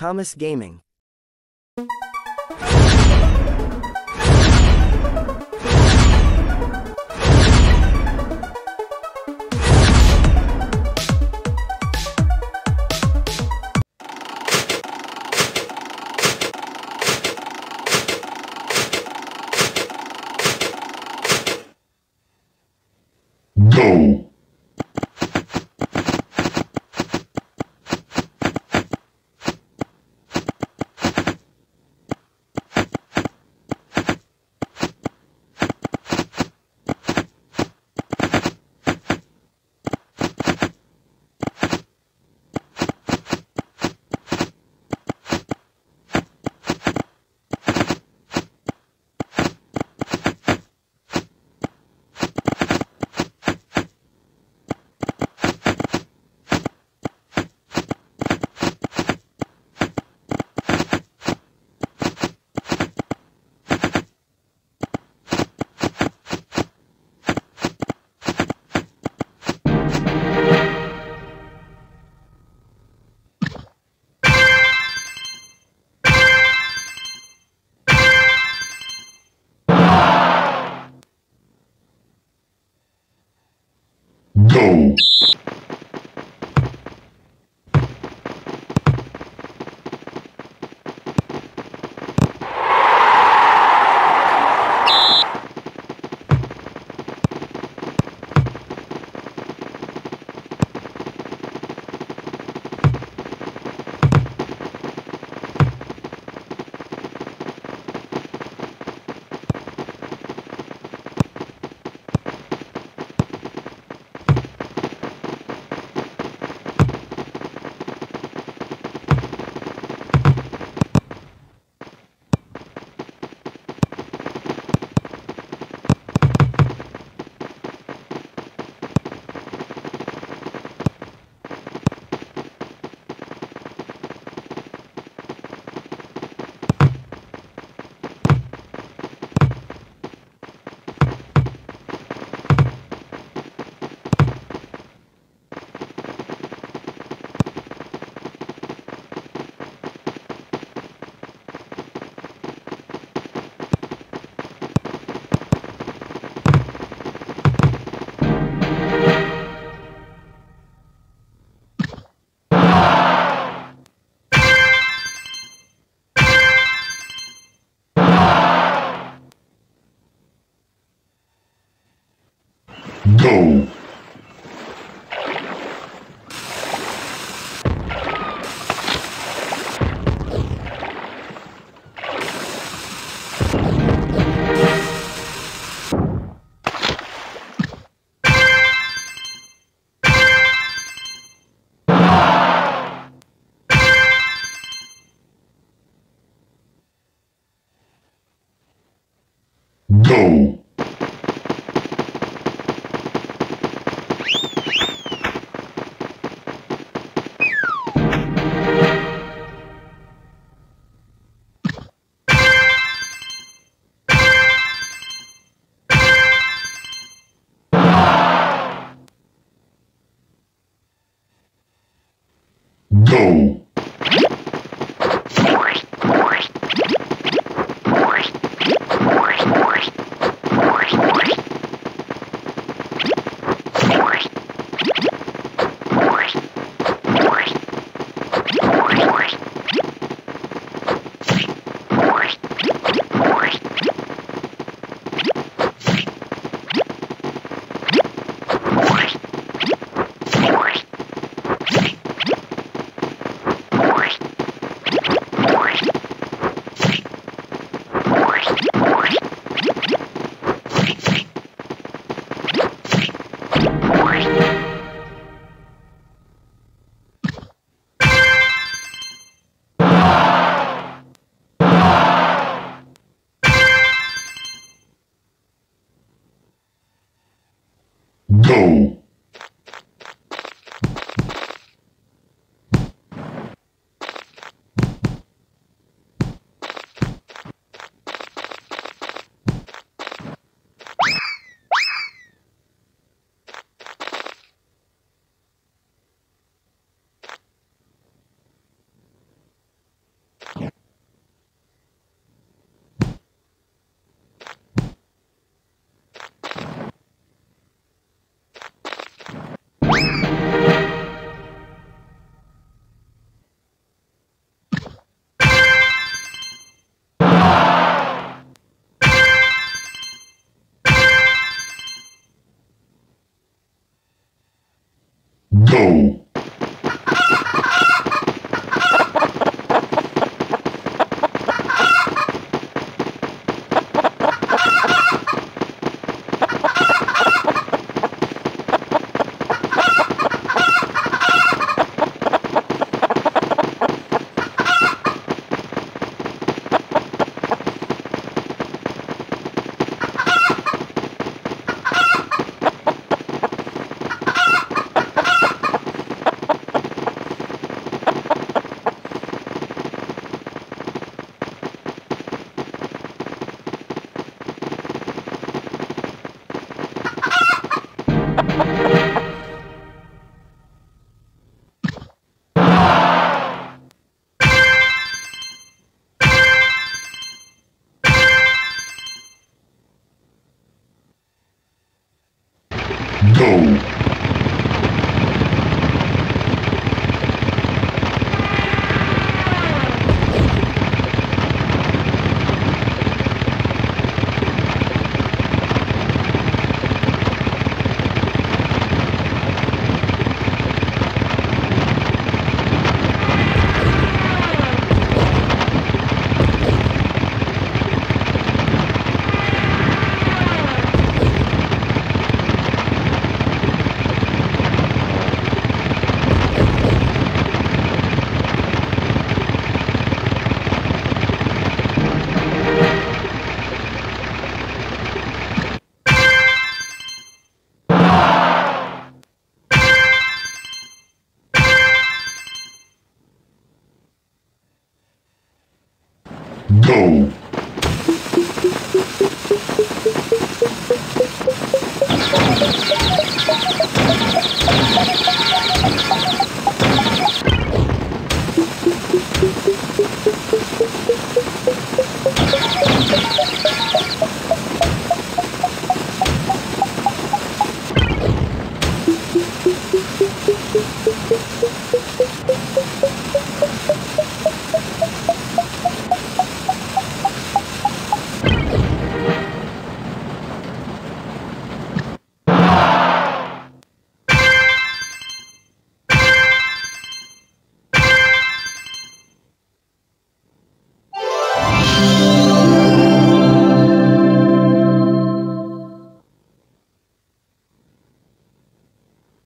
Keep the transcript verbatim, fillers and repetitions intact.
Thomas Gaming. Go! Go! Go! Go! Go! Go!